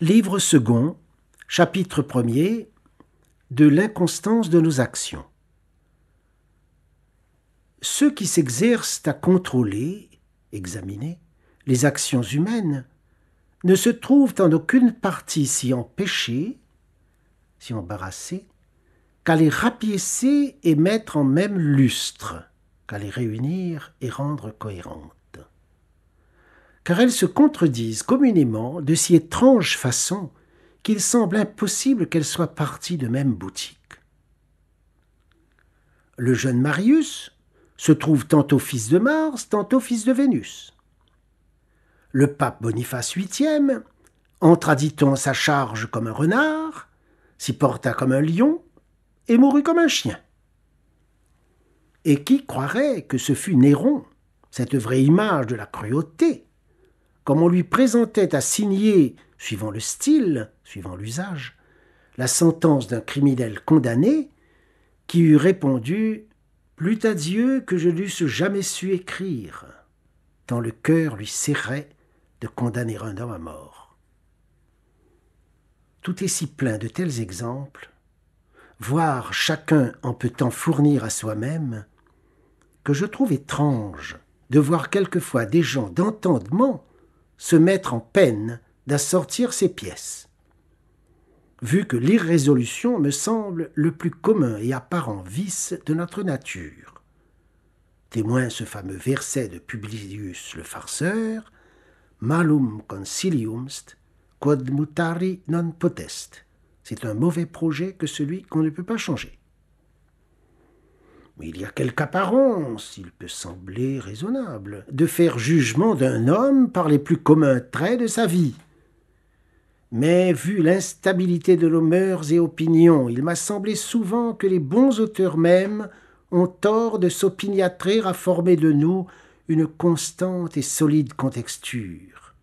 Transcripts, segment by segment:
Livre second, chapitre 1er, de l'inconstance de nos actions. Ceux qui s'exercent à contrôler, examiner, les actions humaines ne se trouvent en aucune partie si empêchés, si embarrassés, qu'à les rapiécer et mettre en même lustre, qu'à les réunir et rendre cohérentes. Car elles se contredisent communément de si étrange façon qu'il semble impossible qu'elles soient parties de même boutique. Le jeune Marius se trouve tantôt fils de Mars, tantôt fils de Vénus. Le pape Boniface VIIIe entra, dit-on, sa charge comme un renard, s'y porta comme un lion et mourut comme un chien. Et qui croirait que ce fût Néron, cette vraie image de la cruauté, comme on lui présentait à signer, suivant le style, suivant l'usage, la sentence d'un criminel condamné, qui eût répondu « Plût à Dieu que je n'eusse jamais su écrire », tant le cœur lui serrait de condamner un homme à mort. Tout est si plein de tels exemples, voire chacun en peut tant fournir à soi-même, que je trouve étrange de voir quelquefois des gens d'entendement se mettre en peine d'assortir ces pièces, vu que l'irrésolution me semble le plus commun et apparent vice de notre nature. Témoin ce fameux verset de Publius le farceur, « Malum consiliumst, quod mutari non potest ». C'est un mauvais projet que celui qu'on ne peut pas changer. Il y a quelque apparence, il peut sembler raisonnable, de faire jugement d'un homme par les plus communs traits de sa vie. Mais vu l'instabilité de nos mœurs et opinions, il m'a semblé souvent que les bons auteurs mêmes ont tort de s'opiniâtrer à former de nous une constante et solide contexture.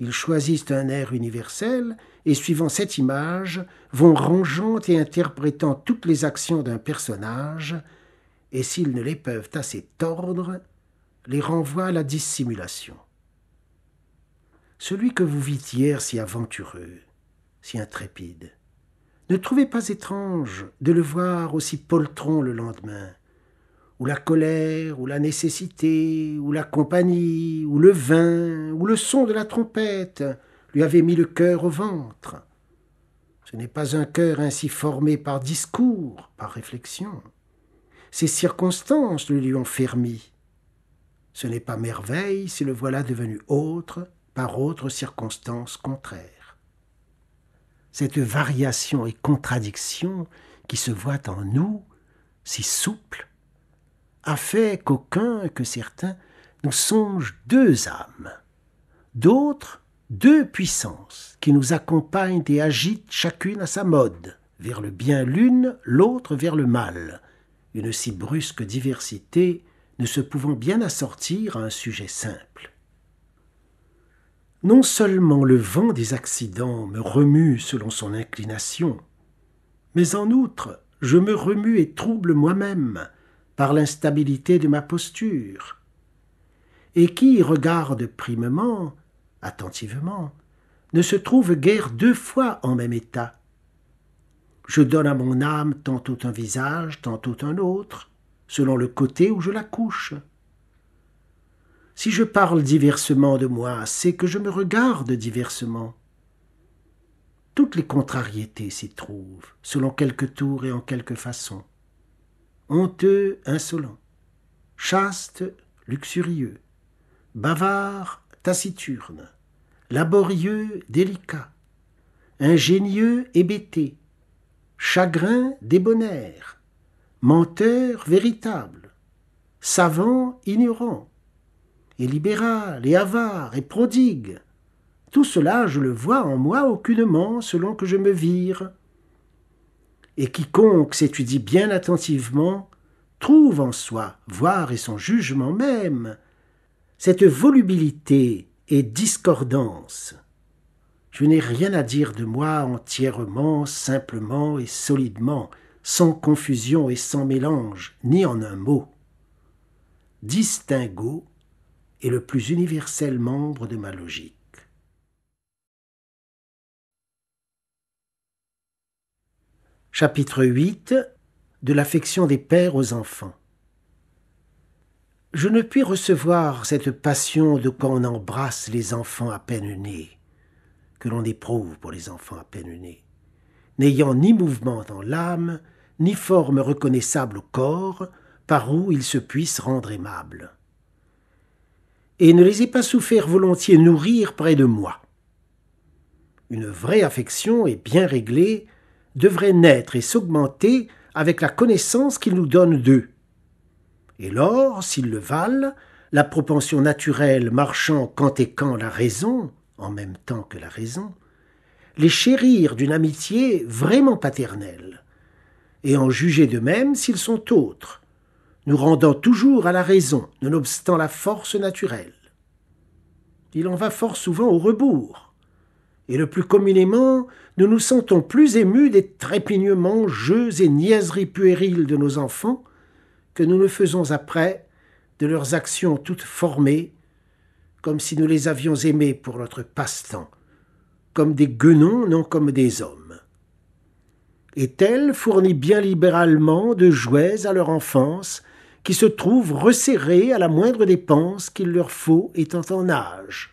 Ils choisissent un air universel et, suivant cette image, vont rangeant et interprétant toutes les actions d'un personnage, et s'ils ne les peuvent assez tordre, les renvoient à la dissimulation. Celui que vous vîtes hier si aventureux, si intrépide, ne trouvez pas étrange de le voir aussi poltron le lendemain, où la colère, ou la nécessité, ou la compagnie, ou le vin, ou le son de la trompette lui avait mis le cœur au ventre. Ce n'est pas un cœur ainsi formé par discours, par réflexion. Ces circonstances le lui ont fermi. Ce n'est pas merveille si le voilà devenu autre par autre circonstance contraire. Cette variation et contradiction qui se voit en nous, si souple, a fait qu'aucun, que certains, nous songent deux âmes, d'autres, deux puissances qui nous accompagnent et agitent chacune à sa mode, vers le bien l'une, l'autre vers le mal, une si brusque diversité ne se pouvant bien assortir à un sujet simple. Non seulement le vent des accidents me remue selon son inclination, mais en outre je me remue et trouble moi-même par l'instabilité de ma posture, et qui regarde primement, attentivement, ne se trouve guère deux fois en même état. Je donne à mon âme tantôt un visage, tantôt un autre, selon le côté où je la couche. Si je parle diversement de moi, c'est que je me regarde diversement. Toutes les contrariétés s'y trouvent, selon quelque tour et en quelque façon. Honteux, insolent, chaste, luxurieux, bavard, taciturne, laborieux, délicat, ingénieux, hébété, chagrin, débonnaire, menteur, véritable, savant, ignorant, et libéral, et avare, et prodigue. Tout cela, je le vois en moi aucunement selon que je me vire. Et quiconque s'étudie bien attentivement trouve en soi, voire et son jugement même, cette volubilité et discordance. Je n'ai rien à dire de moi entièrement, simplement et solidement, sans confusion et sans mélange, ni en un mot. Distingo est le plus universel membre de ma logique. Chapitre 8 de l'affection des pères aux enfants. Je ne puis recevoir cette passion de quand on embrasse les enfants à peine nés, que l'on éprouve pour les enfants à peine nés, n'ayant ni mouvement dans l'âme, ni forme reconnaissable au corps, par où ils se puissent rendre aimables. Et ne les ai pas souffert volontiers nourrir près de moi. Une vraie affection, et bien réglée, devrait naître et s'augmenter avec la connaissance qu'ils nous donnent d'eux. Et lors, s'ils le valent, la propension naturelle marchant quand et quand la raison, en même temps que la raison, les chérir d'une amitié vraiment paternelle, et en juger de même s'ils sont autres, nous rendant toujours à la raison, nonobstant la force naturelle. Il en va fort souvent au rebours, et le plus communément, nous nous sentons plus émus des trépignements, jeux et niaiseries puériles de nos enfants, que nous le faisons après, de leurs actions toutes formées, comme si nous les avions aimés pour notre passe-temps, comme des guenons, non comme des hommes. Et tel fournit bien libéralement de jouets à leur enfance, qui se trouvent resserrés à la moindre dépense qu'il leur faut étant en âge.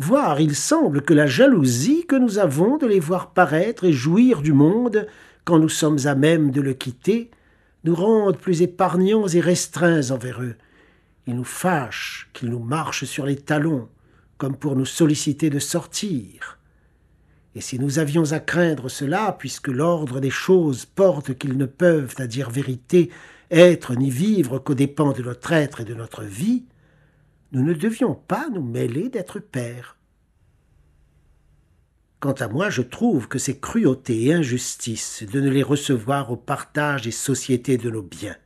Voir, il semble que la jalousie que nous avons de les voir paraître et jouir du monde, quand nous sommes à même de le quitter, nous rendent plus épargnants et restreints envers eux. Ils nous fâchent qu'ils nous marchent sur les talons, comme pour nous solliciter de sortir. Et si nous avions à craindre cela, puisque l'ordre des choses porte qu'ils ne peuvent, à dire vérité, être ni vivre qu'aux dépens de notre être et de notre vie, nous ne devions pas nous mêler d'être pères. Quant à moi, je trouve que c'est cruauté et injustice de ne les recevoir au partage et société de nos biens,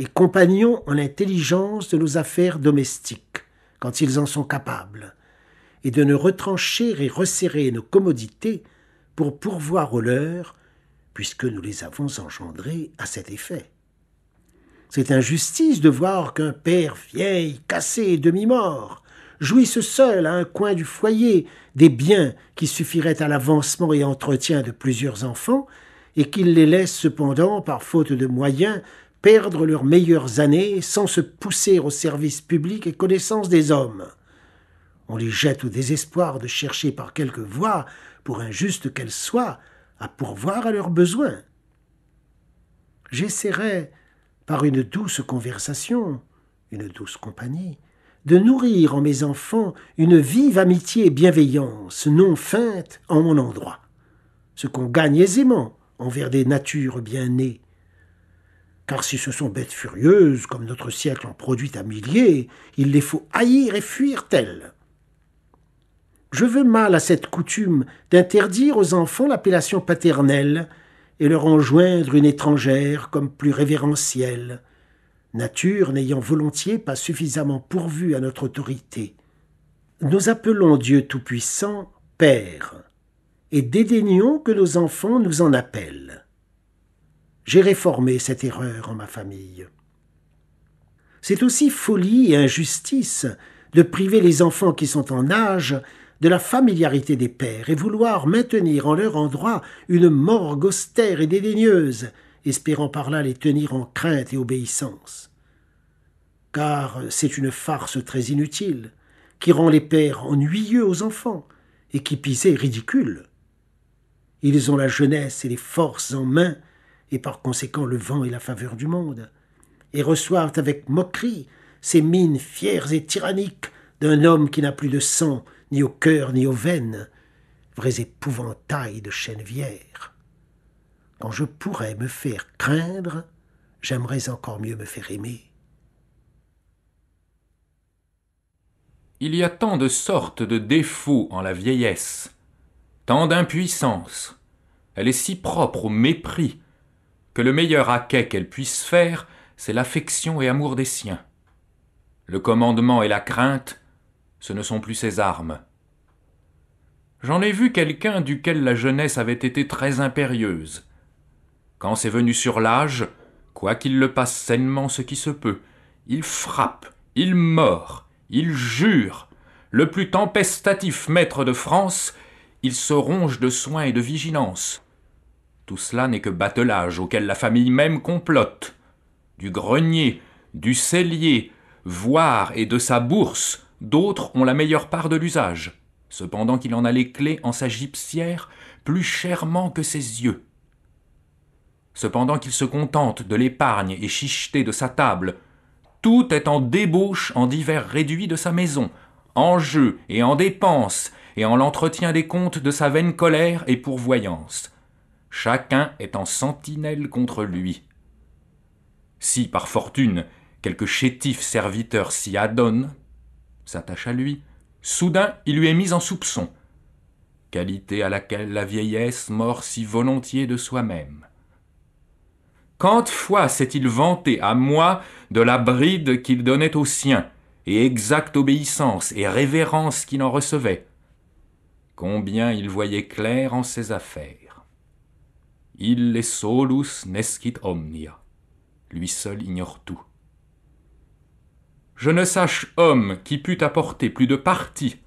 et compagnons en intelligence de nos affaires domestiques, quand ils en sont capables, et de ne retrancher et resserrer nos commodités pour pourvoir aux leurs, puisque nous les avons engendrés à cet effet. C'est injustice de voir qu'un père vieil, cassé et demi-mort, jouissent seuls à un coin du foyer des biens qui suffiraient à l'avancement et entretien de plusieurs enfants, et qu'ils les laissent cependant, par faute de moyens, perdre leurs meilleures années sans se pousser au service public et connaissance des hommes. On les jette au désespoir de chercher par quelque voie, pour injuste qu'elle soit, à pourvoir à leurs besoins. J'essaierai, par une douce conversation, une douce compagnie, de nourrir en mes enfants une vive amitié et bienveillance, non feinte, en mon endroit, ce qu'on gagne aisément envers des natures bien nées. Car si ce sont bêtes furieuses, comme notre siècle en produit à milliers, il les faut haïr et fuir telles. Je veux mal à cette coutume d'interdire aux enfants l'appellation paternelle et leur enjoindre une étrangère comme plus révérentielle, nature n'ayant volontiers pas suffisamment pourvu à notre autorité. Nous appelons Dieu Tout-Puissant « Père » et dédaignons que nos enfants nous en appellent. J'ai réformé cette erreur en ma famille. C'est aussi folie et injustice de priver les enfants qui sont en âge de la familiarité des pères et vouloir maintenir en leur endroit une morgue austère et dédaigneuse, espérant par là les tenir en crainte et obéissance. Car c'est une farce très inutile, qui rend les pères ennuyeux aux enfants, et qui, pis est, ridicule. Ils ont la jeunesse et les forces en main, et par conséquent le vent et la faveur du monde, et reçoivent avec moquerie ces mines fières et tyranniques d'un homme qui n'a plus de sang, ni au cœur, ni aux veines, vrais épouvantails de Chennevières. Quand je pourrais me faire craindre, j'aimerais encore mieux me faire aimer. Il y a tant de sortes de défauts en la vieillesse, tant d'impuissance, elle est si propre au mépris, que le meilleur acquet qu'elle puisse faire, c'est l'affection et amour des siens. Le commandement et la crainte, ce ne sont plus ses armes. J'en ai vu quelqu'un duquel la jeunesse avait été très impérieuse. Quand c'est venu sur l'âge, quoiqu'il le passe sainement ce qui se peut, il frappe, il mord, il jure. Le plus tempestatif maître de France, il se ronge de soins et de vigilance. Tout cela n'est que batelage auquel la famille même complote. Du grenier, du cellier, voire et de sa bourse, d'autres ont la meilleure part de l'usage, cependant qu'il en a les clés en sa gypsière plus chèrement que ses yeux. Cependant qu'il se contente de l'épargne et chicheté de sa table, tout est en débauche en divers réduits de sa maison, en jeu et en dépenses, et en l'entretien des comptes de sa vaine colère et pourvoyance. Chacun est en sentinelle contre lui. Si, par fortune, quelque chétif serviteur s'y adonne, s'attache à lui, soudain il lui est mis en soupçon, qualité à laquelle la vieillesse mord si volontiers de soi-même. Quante fois s'est-il vanté à moi de la bride qu'il donnait aux siens, et exacte obéissance et révérence qu'il en recevait? Combien il voyait clair en ses affaires! Ille solus nescit omnia. Lui seul ignore tout. Je ne sache homme qui pût apporter plus de parties,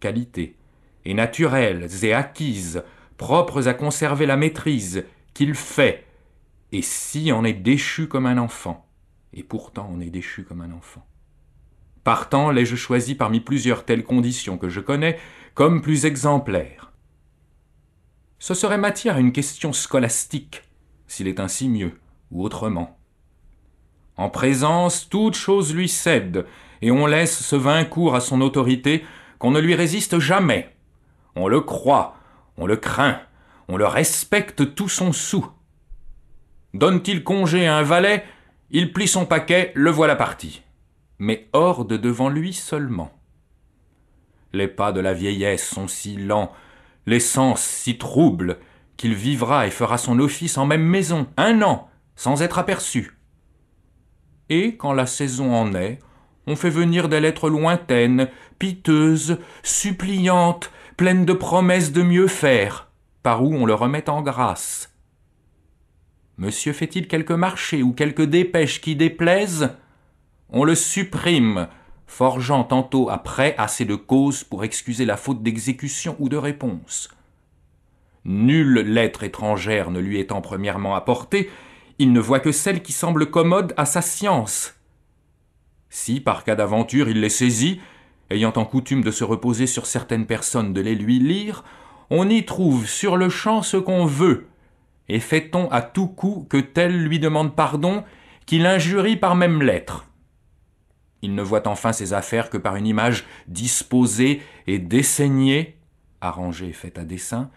qualités, et naturelles et acquises, propres à conserver la maîtrise, qu'il fait, et si on est déchu comme un enfant, et pourtant on est déchu comme un enfant. Partant, l'ai-je choisi parmi plusieurs telles conditions que je connais, comme plus exemplaires. Ce serait matière à une question scolastique, s'il est ainsi mieux, ou autrement. En présence, toute chose lui cède, et on laisse ce vain cours à son autorité qu'on ne lui résiste jamais. On le croit, on le craint, on le respecte tout son sou. Donne-t-il congé à un valet, il plie son paquet, le voilà parti. Mais horde devant lui seulement. Les pas de la vieillesse sont si lents, les sens si troubles, qu'il vivra et fera son office en même maison, 1 an, sans être aperçu. Et, quand la saison en est, on fait venir des lettres lointaines, piteuses, suppliantes, pleines de promesses de mieux faire, par où on le remet en grâce. Monsieur fait-il quelque marché ou quelque dépêche qui déplaise? On le supprime, forgeant tantôt après assez de causes pour excuser la faute d'exécution ou de réponse. Nulle lettre étrangère ne lui étant premièrement apportée, il ne voit que celle qui semble commode à sa science. Si, par cas d'aventure, il les saisit, ayant en coutume de se reposer sur certaines personnes de les lui lire, on y trouve sur le champ ce qu'on veut, et fait-on à tout coup que tel lui demande pardon, qu'il injurie par même lettre. Il ne voit enfin ses affaires que par une image disposée et dessaignée, arrangée et faite à dessein,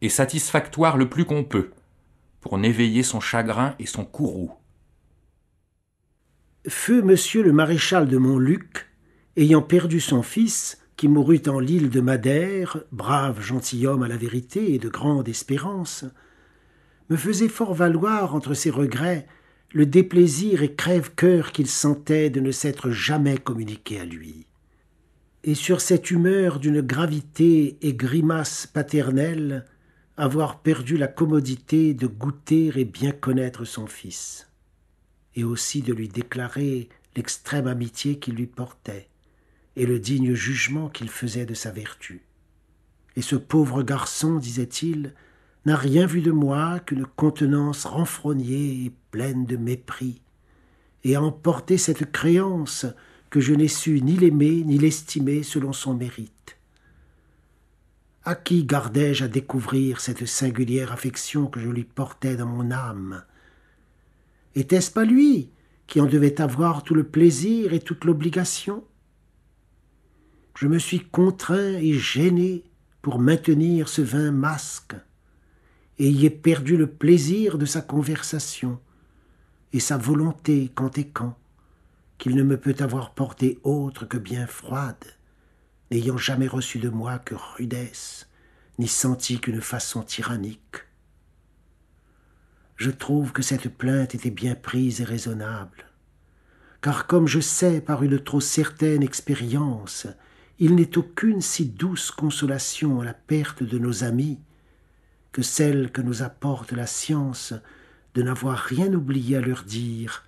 et satisfactoire le plus qu'on peut, pour n'éveiller son chagrin et son courroux. Feu monsieur le maréchal de Montluc, ayant perdu son fils, qui mourut en l'île de Madère, brave gentilhomme à la vérité et de grande espérance, me faisait fort valoir entre ses regrets le déplaisir et crève-cœur qu'il sentait de ne s'être jamais communiqué à lui. Et sur cette humeur d'une gravité et grimace paternelle, avoir perdu la commodité de goûter et bien connaître son fils, et aussi de lui déclarer l'extrême amitié qu'il lui portait, et le digne jugement qu'il faisait de sa vertu. Et ce pauvre garçon, disait-il, n'a rien vu de moi qu'une contenance renfrognée et pleine de mépris, et a emporté cette créance que je n'ai su ni l'aimer ni l'estimer selon son mérite. À qui gardais-je à découvrir cette singulière affection que je lui portais dans mon âme? Était-ce pas lui qui en devait avoir tout le plaisir et toute l'obligation? Je me suis contraint et gêné pour maintenir ce vain masque, et y ai perdu le plaisir de sa conversation et sa volonté quand et quand, qu'il ne me peut avoir porté autre que bien froide, n'ayant jamais reçu de moi que rudesse, ni senti qu'une façon tyrannique. Je trouve que cette plainte était bien prise et raisonnable, car comme je sais par une trop certaine expérience, il n'est aucune si douce consolation à la perte de nos amis, que celle que nous apporte la science de n'avoir rien oublié à leur dire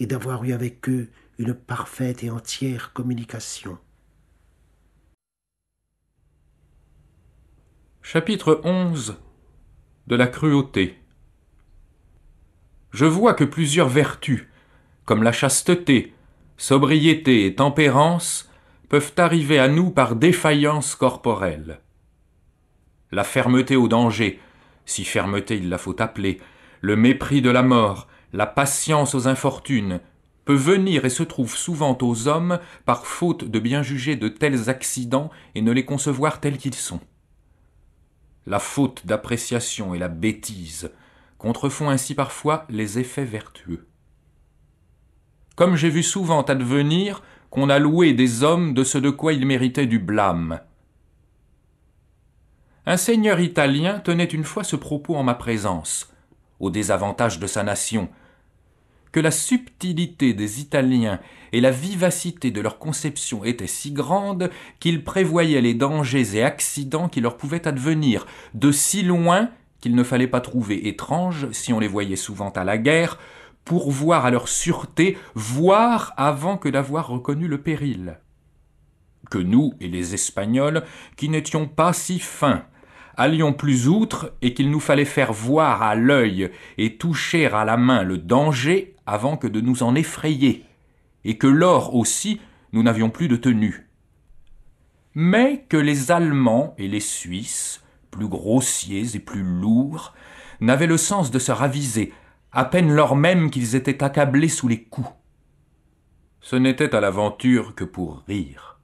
et d'avoir eu avec eux une parfaite et entière communication. Chapitre 11 de la cruauté. Je vois que plusieurs vertus, comme la chasteté, sobriété et tempérance, peuvent arriver à nous par défaillance corporelle. La fermeté au danger, si fermeté il la faut appeler, le mépris de la mort, la patience aux infortunes, peut venir et se trouve souvent aux hommes par faute de bien juger de tels accidents et ne les concevoir tels qu'ils sont. La faute d'appréciation et la bêtise contrefont ainsi parfois les effets vertueux. Comme j'ai vu souvent advenir qu'on a loué des hommes de ce de quoi ils méritaient du blâme. Un seigneur italien tenait une fois ce propos en ma présence, au désavantage de sa nation, que la subtilité des Italiens et la vivacité de leur conception étaient si grandes qu'ils prévoyaient les dangers et accidents qui leur pouvaient advenir, de si loin qu'il ne fallait pas trouver étrange, si on les voyait souvent à la guerre, pour voir à leur sûreté, voir avant que d'avoir reconnu le péril. Que nous et les Espagnols, qui n'étions pas si fins, allions plus outre et qu'il nous fallait faire voir à l'œil et toucher à la main le danger avant que de nous en effrayer, et que lors aussi nous n'avions plus de tenue. Mais que les Allemands et les Suisses, plus grossiers et plus lourds, n'avaient le sens de se raviser, à peine lors même qu'ils étaient accablés sous les coups. Ce n'était à l'aventure que pour rire.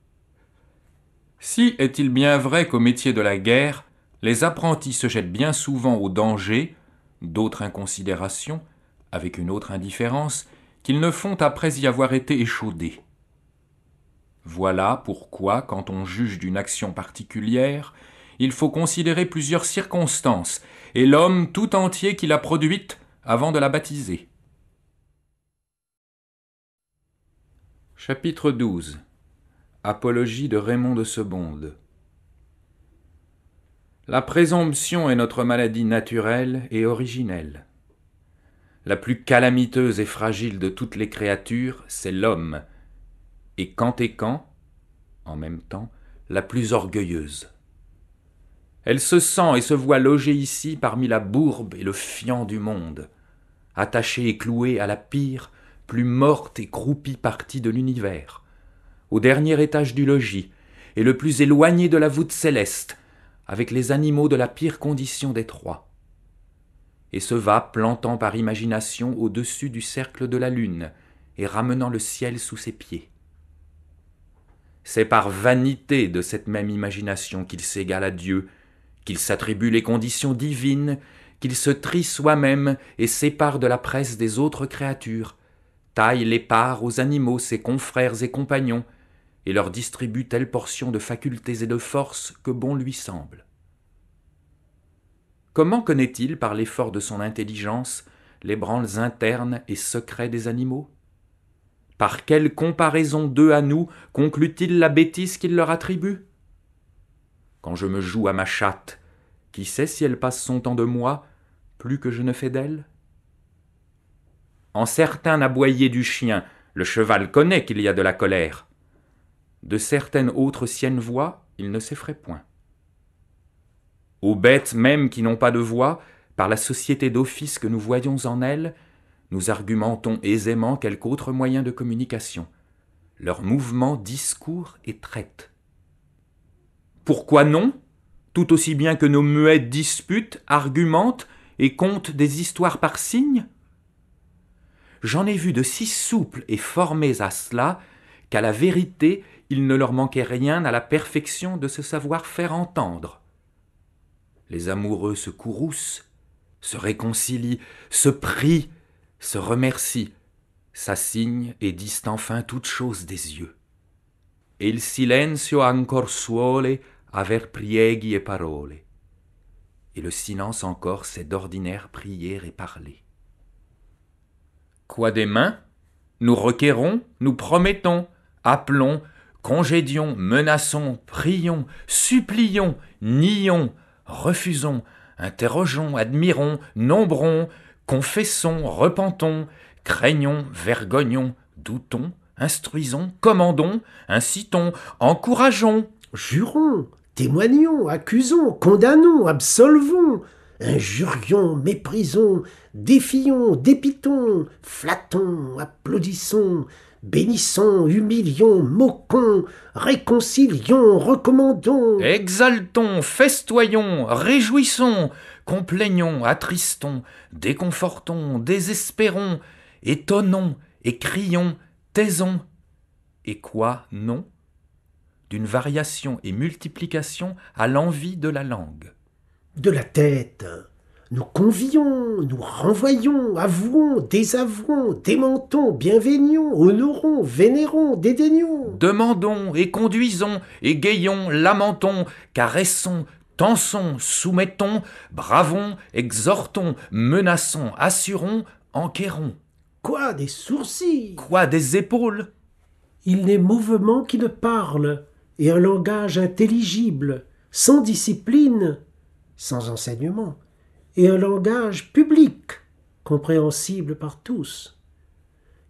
Si est-il bien vrai qu'au métier de la guerre, les apprentis se jettent bien souvent au danger, d'autres inconsidérations, avec une autre indifférence, qu'ils ne font après y avoir été échaudés. Voilà pourquoi, quand on juge d'une action particulière, il faut considérer plusieurs circonstances, et l'homme tout entier qui l'a produite avant de la baptiser. Chapitre 12. Apologie de Raymond de Sebonde. La présomption est notre maladie naturelle et originelle. La plus calamiteuse et fragile de toutes les créatures, c'est l'homme, et quand, en même temps, la plus orgueilleuse. Elle se sent et se voit logée ici parmi la bourbe et le fiant du monde, attachée et clouée à la pire, plus morte et croupie partie de l'univers, au dernier étage du logis, et le plus éloigné de la voûte céleste, avec les animaux de la pire condition des trois, et se va plantant par imagination au-dessus du cercle de la lune et ramenant le ciel sous ses pieds. C'est par vanité de cette même imagination qu'il s'égale à Dieu, qu'il s'attribue les conditions divines, qu'il se trie soi-même et sépare de la presse des autres créatures, taille les parts aux animaux, ses confrères et compagnons, et leur distribue telle portion de facultés et de forces que bon lui semble. Comment connaît-il, par l'effort de son intelligence, les branles internes et secrets des animaux? Par quelle comparaison d'eux à nous conclut-il la bêtise qu'il leur attribue? Quand je me joue à ma chatte, qui sait si elle passe son temps de moi, plus que je ne fais d'elle? En certains aboyés du chien, le cheval connaît qu'il y a de la colère. De certaines autres siennes voix, il ne s'effraie point. Aux bêtes même qui n'ont pas de voix, par la société d'office que nous voyons en elles, nous argumentons aisément quelque autre moyen de communication. Leurs mouvements discourent et traitent. Pourquoi non? Tout aussi bien que nos muets disputent, argumentent et content des histoires par signes. J'en ai vu de si souples et formés à cela qu'à la vérité, il ne leur manquait rien à la perfection de se savoir faire entendre. Les amoureux se courroucent, se réconcilient, se prient, se remercient, s'assignent et disent enfin toute chose des yeux. Et il silenzio ancor suole aver prieghi e parole. Et le silence encore, c'est d'ordinaire prier et parler. Quoi des mains? Nous requérons, nous promettons, appelons, congédions, menaçons, prions, supplions, nions, refusons, interrogeons, admirons, nombrons, confessons, repentons, craignons, vergognons, doutons, instruisons, commandons, incitons, encourageons, jurons, témoignons, accusons, condamnons, absolvons, Injurions, méprisons, défions, dépitons, flattons, applaudissons, bénissons, humilions, moquons, réconcilions, recommandons. Exaltons, festoyons, réjouissons, complaignons, attristons, déconfortons, désespérons, étonnons, écrions, taisons. Et quoi non? D'une variation et multiplication à l'envi de la langue. De la tête, nous convions, nous renvoyons, avouons, désavouons, démentons, bienvenions, honorons, vénérons, dédaignons. Demandons et conduisons, égayons, lamentons, caressons, tensons, soumettons, bravons, exhortons, menaçons, assurons, enquérons. Quoi des sourcils? Quoi des épaules? Il n'est mouvement qui ne parle, et un langage intelligible, sans discipline, sans enseignement, et un langage public, compréhensible par tous,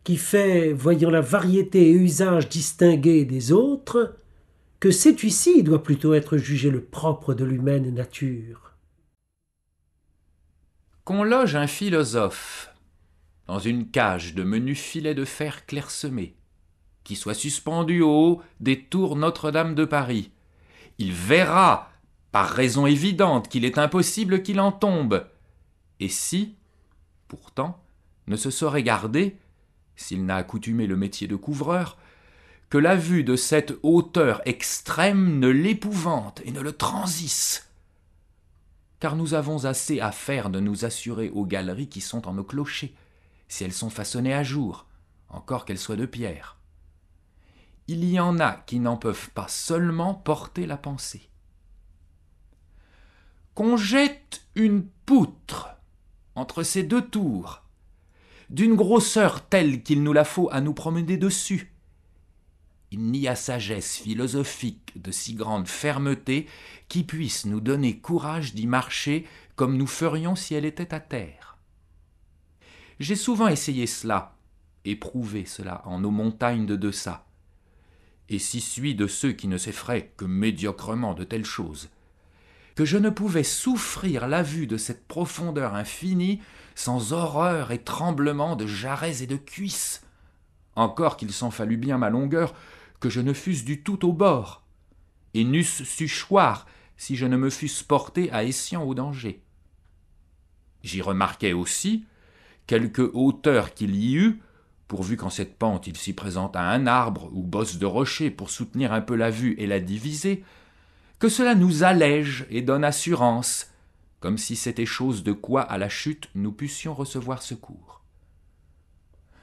qui fait, voyant la variété et usage distingués des autres, que cet ici doit plutôt être jugé le propre de l'humaine nature. Qu'on loge un philosophe dans une cage de menus filets de fer clairsemés, qui soit suspendu au haut des tours Notre-Dame de Paris, il verra, par raison évidente, qu'il est impossible qu'il en tombe, et si, pourtant, ne se saurait garder, s'il n'a accoutumé le métier de couvreur, que la vue de cette hauteur extrême ne l'épouvante et ne le transisse. Car nous avons assez à faire de nous assurer aux galeries qui sont en nos clochers, si elles sont façonnées à jour, encore qu'elles soient de pierre. Il y en a qui n'en peuvent pas seulement porter la pensée. Qu'on jette une poutre entre ces deux tours, d'une grosseur telle qu'il nous la faut à nous promener dessus. Il n'y a sagesse philosophique de si grande fermeté qui puisse nous donner courage d'y marcher comme nous ferions si elle était à terre. J'ai souvent essayé cela, éprouvé cela en nos montagnes de deçà, et si suis de ceux qui ne s'effraient que médiocrement de telles choses, que je ne pouvais souffrir la vue de cette profondeur infinie sans horreur et tremblement de jarrets et de cuisses, encore qu'il s'en fallut bien ma longueur que je ne fusse du tout au bord, et n'eusse su choir si je ne me fusse porté à escient au danger. J'y remarquais aussi, quelque hauteur qu'il y eût, pourvu qu'en cette pente il s'y présente à un arbre ou bosse de rocher pour soutenir un peu la vue et la diviser, que cela nous allège et donne assurance, comme si c'était chose de quoi à la chute nous pussions recevoir secours.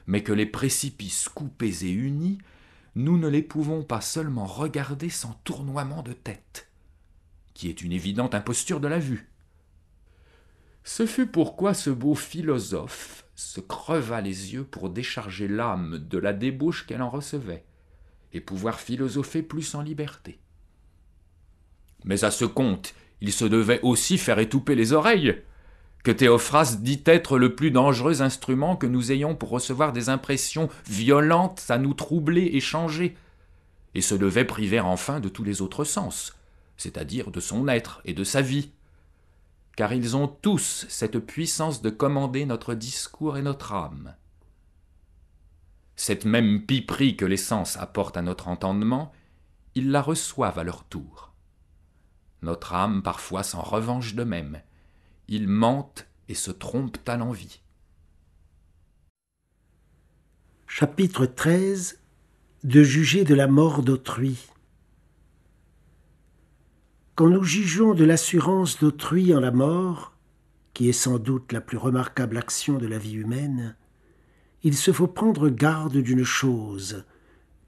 Mais que les précipices coupés et unis, nous ne les pouvons pas seulement regarder sans tournoiement de tête, qui est une évidente imposture de la vue. Ce fut pourquoi ce beau philosophe se creva les yeux pour décharger l'âme de la débauche qu'elle en recevait, et pouvoir philosopher plus en liberté. Mais à ce compte, il se devait aussi faire étouffer les oreilles, que Théophras dit être le plus dangereux instrument que nous ayons pour recevoir des impressions violentes à nous troubler et changer, et se devait priver enfin de tous les autres sens, c'est-à-dire de son être et de sa vie, car ils ont tous cette puissance de commander notre discours et notre âme. Cette même piperie que les sens apportent à notre entendement, ils la reçoivent à leur tour. Notre âme parfois s'en revanche d'eux-mêmes. Ils mentent et se trompent à l'envi. Chapitre 13. De juger de la mort d'autrui. Quand nous jugeons de l'assurance d'autrui en la mort, qui est sans doute la plus remarquable action de la vie humaine, il se faut prendre garde d'une chose,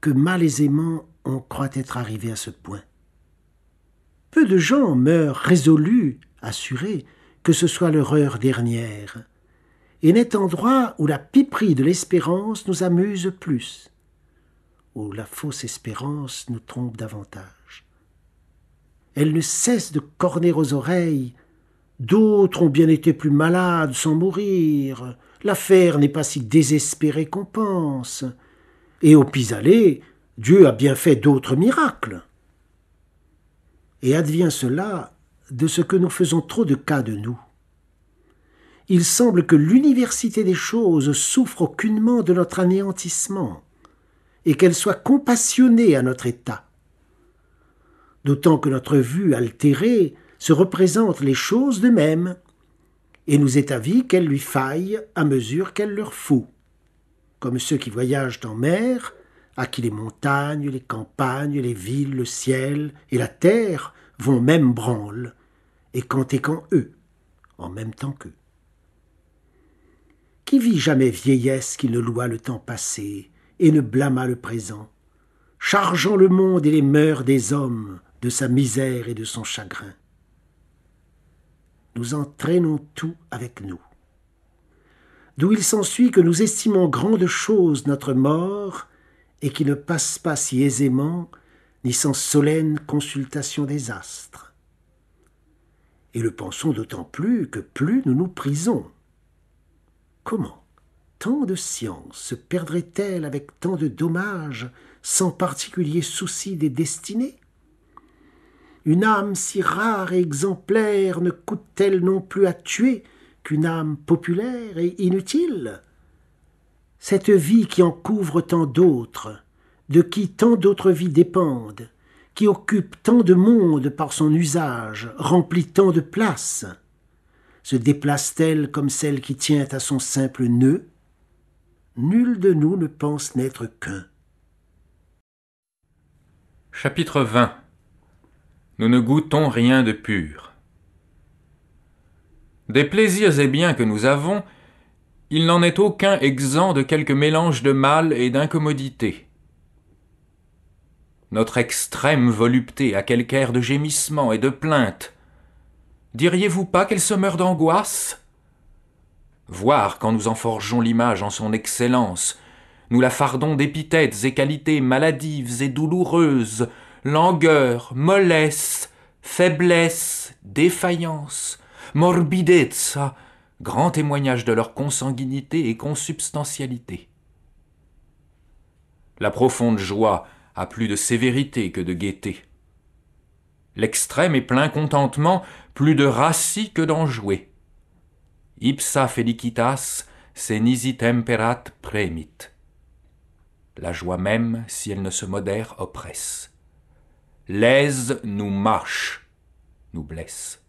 que malaisément on croit être arrivé à ce point. Peu de gens meurent résolus, assurés, que ce soit leur heure dernière, et n'est endroit où la piperie de l'espérance nous amuse plus, où la fausse espérance nous trompe davantage. Elle ne cesse de corner aux oreilles. D'autres ont bien été plus malades sans mourir, l'affaire n'est pas si désespérée qu'on pense, et au pis-aller, Dieu a bien fait d'autres miracles. Et advient cela de ce que nous faisons trop de cas de nous, il semble que l'université des choses souffre aucunement de notre anéantissement et qu'elle soit compassionnée à notre état. D'autant que notre vue altérée se représente les choses d'eux-mêmes et nous est avis qu'elle lui faille à mesure qu'elle leur faut, comme ceux qui voyagent en mer, à qui les montagnes, les campagnes, les villes, le ciel et la terre vont même branle, et quand eux, en même temps qu'eux. Qui vit jamais vieillesse qui ne loua le temps passé et ne blâma le présent, chargeant le monde et les mœurs des hommes de sa misère et de son chagrin? Nous entraînons tout avec nous. D'où il s'ensuit que nous estimons grande chose notre mort et qui ne passe pas si aisément ni sans solenne consultation des astres. Et le pensons d'autant plus que plus nous nous prisons. Comment tant de science se perdrait-elle avec tant de dommages sans particulier souci des destinées? Une âme si rare et exemplaire ne coûte-t-elle non plus à tuer qu'une âme populaire et inutile? Cette vie qui en couvre tant d'autres, de qui tant d'autres vies dépendent, qui occupe tant de monde par son usage, remplit tant de places, se déplace-t-elle comme celle qui tient à son simple nœud? Nul de nous ne pense n'être qu'un. Chapitre 20. Nous ne goûtons rien de pur. Des plaisirs et biens que nous avons, il n'en est aucun exempt de quelque mélange de mal et d'incommodité. Notre extrême volupté a quelque air de gémissement et de plainte. Diriez-vous pas qu'elle se meurt d'angoisse? Voir quand nous en forgeons l'image en son excellence, nous la fardons d'épithètes et qualités maladives et douloureuses, langueur, mollesse, faiblesse, défaillance, morbidezza, grand témoignage de leur consanguinité et consubstantialité. La profonde joie a plus de sévérité que de gaieté. L'extrême et plein contentement, plus de rassis que d'enjoué. Ipsa felicitas, se nisi temperat premit. La joie même, si elle ne se modère, oppresse. L'aise nous marche, nous blesse.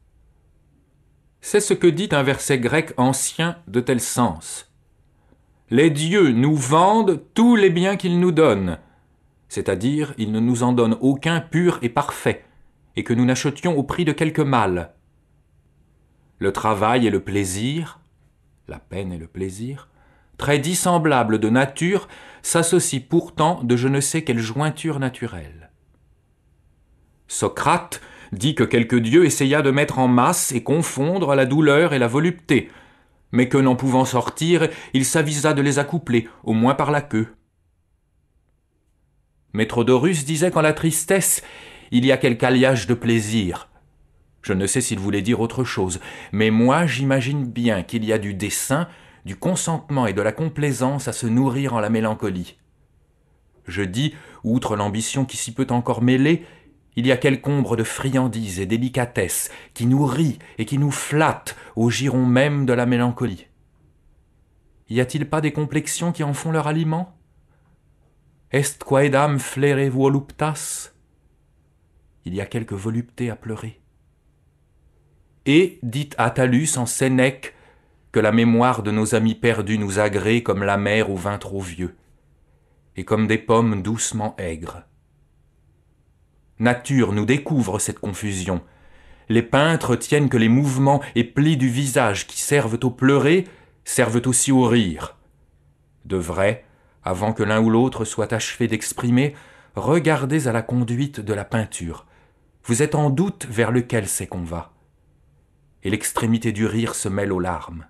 C'est ce que dit un verset grec ancien de tel sens. Les dieux nous vendent tous les biens qu'ils nous donnent, c'est-à-dire ils ne nous en donnent aucun pur et parfait, et que nous n'achetions au prix de quelque mal. Le travail et le plaisir, la peine et le plaisir, très dissemblables de nature, s'associent pourtant de je ne sais quelle jointure naturelle. Socrate dit que quelque dieu essaya de mettre en masse et confondre la douleur et la volupté, mais que n'en pouvant sortir, il s'avisa de les accoupler, au moins par la queue. Métrodorus disait qu'en la tristesse, il y a quelque alliage de plaisir. Je ne sais s'il voulait dire autre chose, mais moi j'imagine bien qu'il y a du dessein, du consentement et de la complaisance à se nourrir en la mélancolie. Je dis, outre l'ambition qui s'y peut encore mêler, il y a quelque ombre de friandise et délicatesse qui nous rit et qui nous flatte au giron même de la mélancolie. Y a-t-il pas des complexions qui en font leur aliment? Est quaedam flere voluptas? Il y a quelque volupté à pleurer. Et, dit Attalus en Sénèque, que la mémoire de nos amis perdus nous agrée comme la mer au vin trop vieux, et comme des pommes doucement aigres. Nature nous découvre cette confusion. Les peintres tiennent que les mouvements et plis du visage qui servent au pleurer servent aussi au rire. De vrai, avant que l'un ou l'autre soit achevé d'exprimer, regardez à la conduite de la peinture. Vous êtes en doute vers lequel c'est qu'on va. Et l'extrémité du rire se mêle aux larmes.